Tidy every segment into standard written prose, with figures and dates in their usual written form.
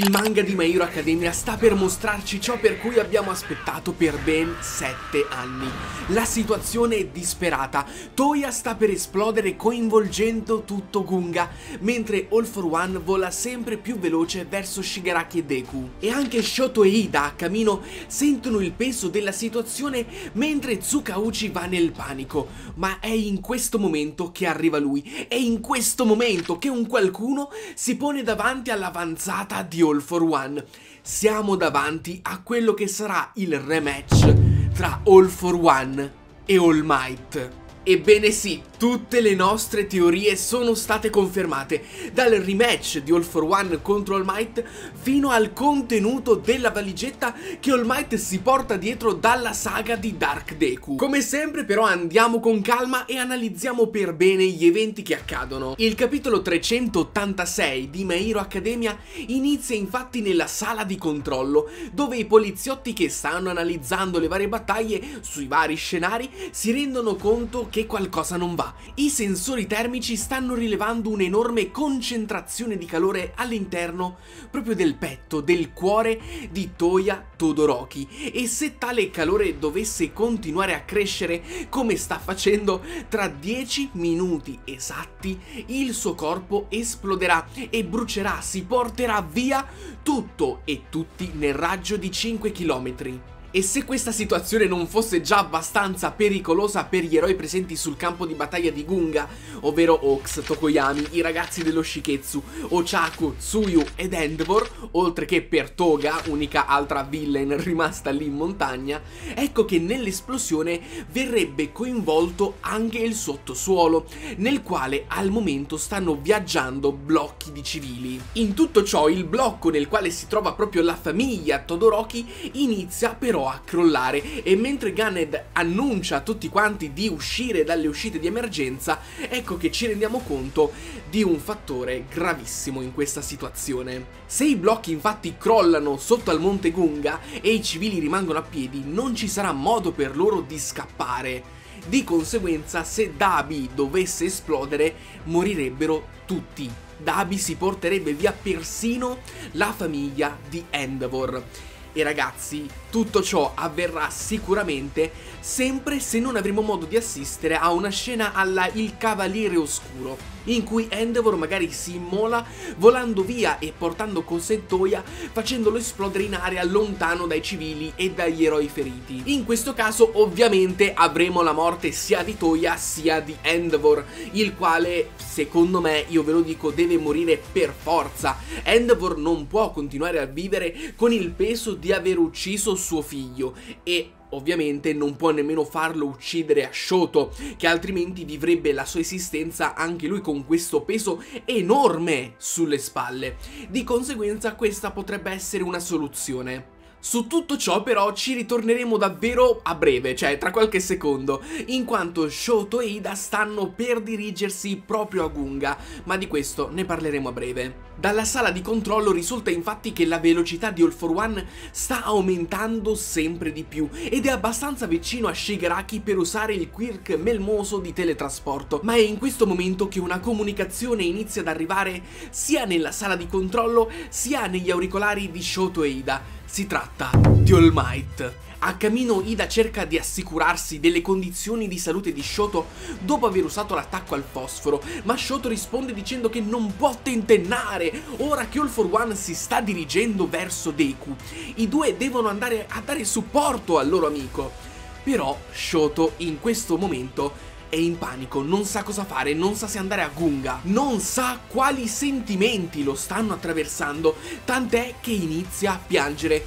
Il manga di My Hero Academia sta per mostrarci ciò per cui abbiamo aspettato per ben 7 anni. La situazione è disperata, Toya sta per esplodere coinvolgendo tutto Gunga, mentre All For One vola sempre più veloce verso Shigaraki e Deku. E anche Shoto e Ida a cammino sentono il peso della situazione mentre Tsukauchi va nel panico. Ma è in questo momento che arriva lui, è in questo momento che un qualcuno si pone davanti all'avanzata di All For One. Siamo davanti a quello che sarà il rematch tra All For One e All Might. Ebbene sì, tutte le nostre teorie sono state confermate, dal rematch di All For One contro All Might fino al contenuto della valigetta che All Might si porta dietro dalla saga di Dark Deku. Come sempre però andiamo con calma e analizziamo per bene gli eventi che accadono. Il capitolo 386 di My Hero Academia inizia infatti nella sala di controllo, dove i poliziotti che stanno analizzando le varie battaglie sui vari scenari si rendono conto che qualcosa non va. I sensori termici stanno rilevando un'enorme concentrazione di calore all'interno proprio del petto, del cuore di Toya Todoroki, e se tale calore dovesse continuare a crescere come sta facendo, tra 10 minuti esatti il suo corpo esploderà e brucerà, si porterà via tutto e tutti nel raggio di 5 chilometri. E se questa situazione non fosse già abbastanza pericolosa per gli eroi presenti sul campo di battaglia di Gunga, ovvero Ox, Tokoyami, i ragazzi dello Shiketsu, Ochaku, Tsuyu ed Endeavor, oltre che per Toga, unica altra villain rimasta lì in montagna, ecco che nell'esplosione verrebbe coinvolto anche il sottosuolo, nel quale al momento stanno viaggiando blocchi di civili. In tutto ciò il blocco nel quale si trova proprio la famiglia Todoroki inizia però a crollare, e mentre Ganed annuncia a tutti quanti di uscire dalle uscite di emergenza, ecco che ci rendiamo conto di un fattore gravissimo in questa situazione. Se i blocchi infatti crollano sotto al monte Gunga e i civili rimangono a piedi, non ci sarà modo per loro di scappare. Di conseguenza, se Dabi dovesse esplodere, morirebbero tutti. Dabi si porterebbe via persino la famiglia di Endeavor. E ragazzi, tutto ciò avverrà sicuramente sempre se non avremo modo di assistere a una scena alla Il Cavaliere Oscuro, in cui Endeavor magari si immola volando via e portando con sé Toya, facendolo esplodere in aria lontano dai civili e dagli eroi feriti. In questo caso ovviamente avremo la morte sia di Toya sia di Endeavor, il quale, secondo me, io ve lo dico, deve morire per forza. Endeavor non può continuare a vivere con il peso di aver ucciso suo figlio, e ovviamente non può nemmeno farlo uccidere a Shoto, che altrimenti vivrebbe la sua esistenza anche lui con questo peso enorme sulle spalle. Di conseguenza questa potrebbe essere una soluzione. Su tutto ciò però ci ritorneremo davvero a breve, cioè tra qualche secondo, in quanto Shoto e Ida stanno per dirigersi proprio a Gunga, ma di questo ne parleremo a breve. Dalla sala di controllo risulta infatti che la velocità di All For One sta aumentando sempre di più, ed è abbastanza vicino a Shigaraki per usare il quirk melmoso di teletrasporto, ma è in questo momento che una comunicazione inizia ad arrivare sia nella sala di controllo sia negli auricolari di Shoto e Ida. Si tratta di All Might. A cammino Ida cerca di assicurarsi delle condizioni di salute di Shoto dopo aver usato l'attacco al fosforo, ma Shoto risponde dicendo che non può tentennare ora che All For One si sta dirigendo verso Deku. I due devono andare a dare supporto al loro amico. Però Shoto in questo momento è in panico, non sa cosa fare, non sa se andare a Gunga, non sa quali sentimenti lo stanno attraversando, tant'è che inizia a piangere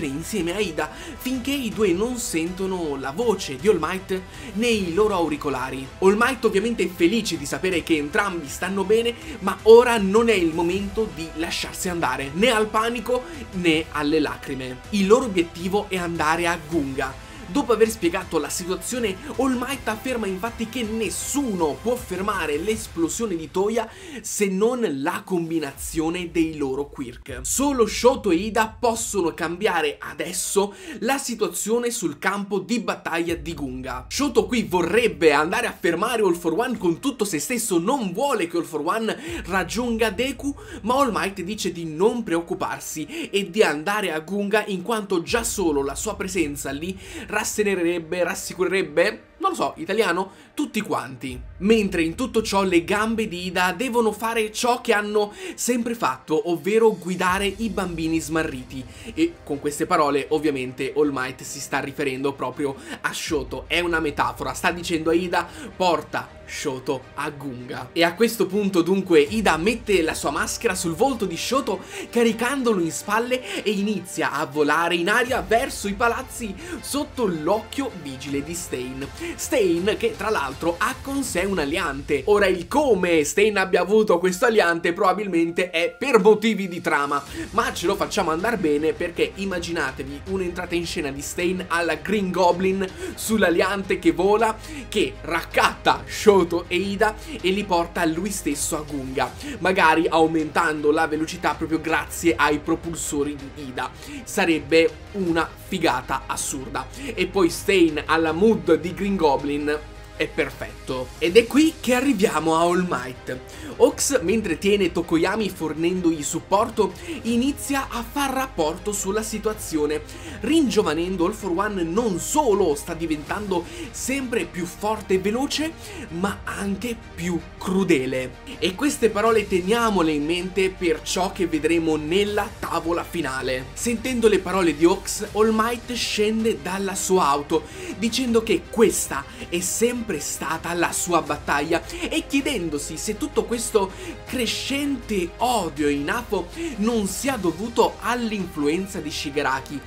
insieme a Ida, finché i due non sentono la voce di All Might nei loro auricolari. All Might ovviamente è felice di sapere che entrambi stanno bene, ma ora non è il momento di lasciarsi andare, né al panico né alle lacrime. Il loro obiettivo è andare a Gunga, Dopo aver spiegato la situazione, All Might afferma infatti che nessuno può fermare l'esplosione di Toya se non la combinazione dei loro quirk. Solo Shoto e Ida possono cambiare adesso la situazione sul campo di battaglia di Gunga. Shoto qui vorrebbe andare a fermare All For One con tutto se stesso, non vuole che All For One raggiunga Deku, ma All Might dice di non preoccuparsi e di andare a Gunga in quanto già solo la sua presenza lì rassicurerebbe, non lo so, italiano, tutti quanti. Mentre in tutto ciò le gambe di Ida devono fare ciò che hanno sempre fatto, ovvero guidare i bambini smarriti. E con queste parole ovviamente All Might si sta riferendo proprio a Shoto, è una metafora, sta dicendo a Ida porta Shoto a Gunga. E a questo punto dunque Ida mette la sua maschera sul volto di Shoto caricandolo in spalle e inizia a volare in aria verso i palazzi sotto l'occhio vigile di Stain. Stain che tra l'altro ha con sé un aliante. Ora il come Stain abbia avuto questo aliante probabilmente è per motivi di trama, ma ce lo facciamo andare bene perché immaginatevi un'entrata in scena di Stain alla Green Goblin sull'aliante che vola, che raccatta Shoto e Ida e li porta lui stesso a Gunga, magari aumentando la velocità proprio grazie ai propulsori di Ida. Sarebbe una figata assurda. E poi Stain alla mood di Green Goblin è perfetto. Ed è qui che arriviamo a All Might. Ox, mentre tiene Tokoyami fornendogli supporto, inizia a far rapporto sulla situazione. Ringiovanendo All For One non solo sta diventando sempre più forte e veloce, ma anche più crudele. E queste parole teniamole in mente per ciò che vedremo nella tavola finale. Sentendo le parole di Ox, All Might scende dalla sua auto, dicendo che questa è sempre stata la sua battaglia e chiedendosi se tutto questo crescente odio in Apo non sia dovuto all'influenza di Shigaraki.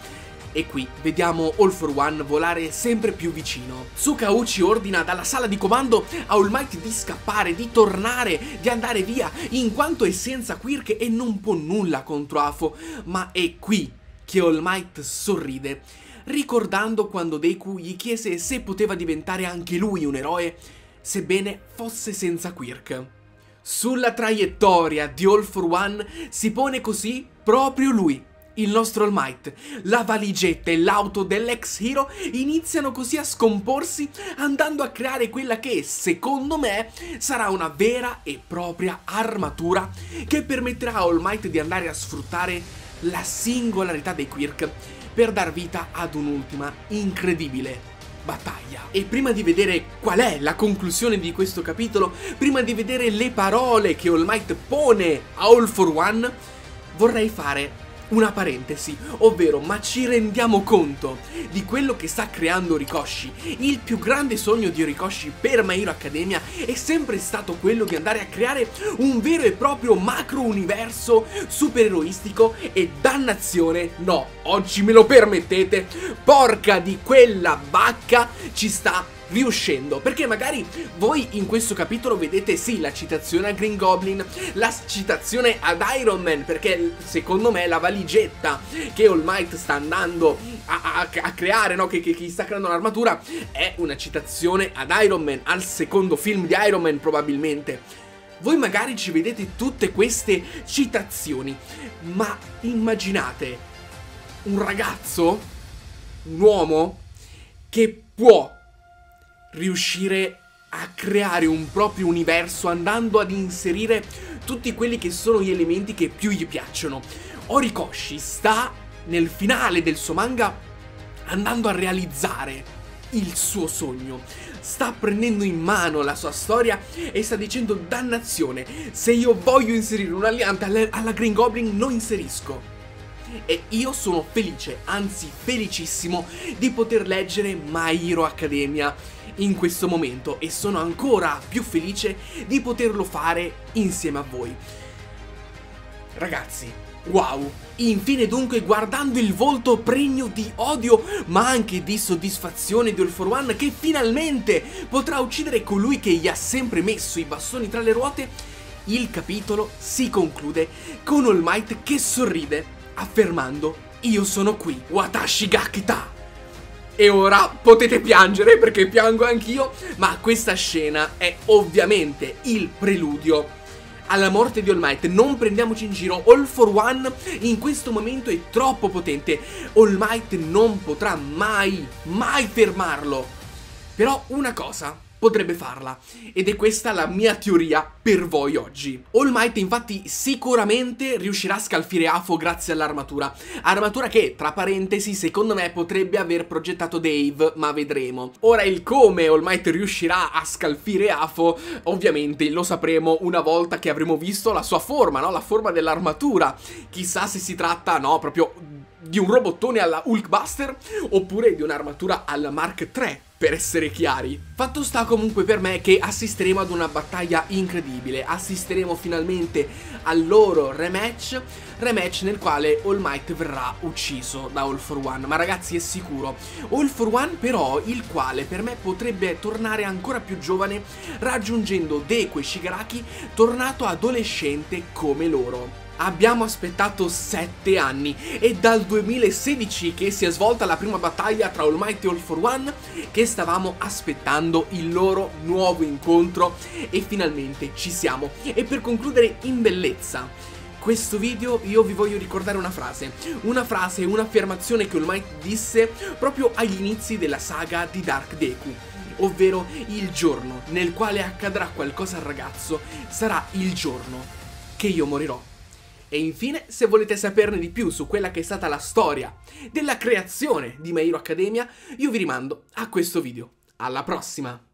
E qui vediamo All For One volare sempre più vicino. Tsukauchi ordina dalla sala di comando a All Might di scappare, di tornare, di andare via, in quanto è senza quirk e non può nulla contro Apo, ma è qui che All Might sorride, ricordando quando Deku gli chiese se poteva diventare anche lui un eroe, sebbene fosse senza quirk. Sulla traiettoria di All For One si pone così proprio lui, il nostro All Might. La valigetta e l'auto dell'ex hero iniziano così a scomporsi, andando a creare quella che, secondo me, sarà una vera e propria armatura che permetterà a All Might di andare a sfruttare la singolarità dei quirk per dar vita ad un'ultima incredibile battaglia. E prima di vedere qual è la conclusione di questo capitolo, prima di vedere le parole che All Might pone a All For One, vorrei fare una parentesi, ovvero ma ci rendiamo conto di quello che sta creando Horikoshi? Il più grande sogno di Horikoshi per My Hero Academia è sempre stato quello di andare a creare un vero e proprio macro universo supereroistico e dannazione, no, oggi me lo permettete, porca di quella vacca ci sta riuscendo, perché magari voi in questo capitolo vedete sì la citazione a Green Goblin, la citazione ad Iron Man, perché secondo me la valigetta che All Might sta andando a creare, no? che sta creando l'armatura, è una citazione ad Iron Man, al secondo film di Iron Man probabilmente. Voi magari ci vedete tutte queste citazioni, ma immaginate un ragazzo, un uomo, che può riuscire a creare un proprio universo andando ad inserire tutti quelli che sono gli elementi che più gli piacciono. Horikoshi sta nel finale del suo manga andando a realizzare il suo sogno, sta prendendo in mano la sua storia e sta dicendo dannazione, se io voglio inserire un aliante alla Green Goblin non inserisco. E io sono felice, anzi felicissimo, di poter leggere My Hero Academia in questo momento e sono ancora più felice di poterlo fare insieme a voi. Ragazzi, wow! Infine dunque, guardando il volto pregno di odio ma anche di soddisfazione di All For One che finalmente potrà uccidere colui che gli ha sempre messo i bastoni tra le ruote, il capitolo si conclude con All Might che sorride affermando: io sono qui, Watashi ga kita! E ora potete piangere, perché piango anch'io, ma questa scena è ovviamente il preludio alla morte di All Might. Non prendiamoci in giro, All For One in questo momento è troppo potente, All Might non potrà mai fermarlo. Però una cosa potrebbe farla, ed è questa la mia teoria per voi oggi. All Might infatti sicuramente riuscirà a scalfire Afo grazie all'armatura, armatura che, tra parentesi, secondo me potrebbe aver progettato Dave, ma vedremo. Ora, il come All Might riuscirà a scalfire Afo ovviamente lo sapremo una volta che avremo visto la sua forma, no? La forma dell'armatura. Chissà se si tratta, no, proprio di un robottone alla Hulkbuster oppure di un'armatura alla Mark III, per essere chiari. Fatto sta comunque per me che assisteremo ad una battaglia incredibile, assisteremo finalmente al loro rematch nel quale All Might verrà ucciso da All For One, ma ragazzi è sicuro. All For One però, il quale per me potrebbe tornare ancora più giovane, raggiungendo Deku e Shigaraki tornato adolescente come loro. Abbiamo aspettato 7 anni, è dal 2016 che si è svolta la prima battaglia tra All Might e All For One, che stavamo aspettando il loro nuovo incontro, e finalmente ci siamo. E per concludere in bellezza questo video io vi voglio ricordare una frase, un'affermazione che All Might disse proprio agli inizi della saga di Dark Deku, ovvero: il giorno nel quale accadrà qualcosa al ragazzo sarà il giorno che io morirò. E infine, se volete saperne di più su quella che è stata la storia della creazione di My Hero Academia, io vi rimando a questo video. Alla prossima!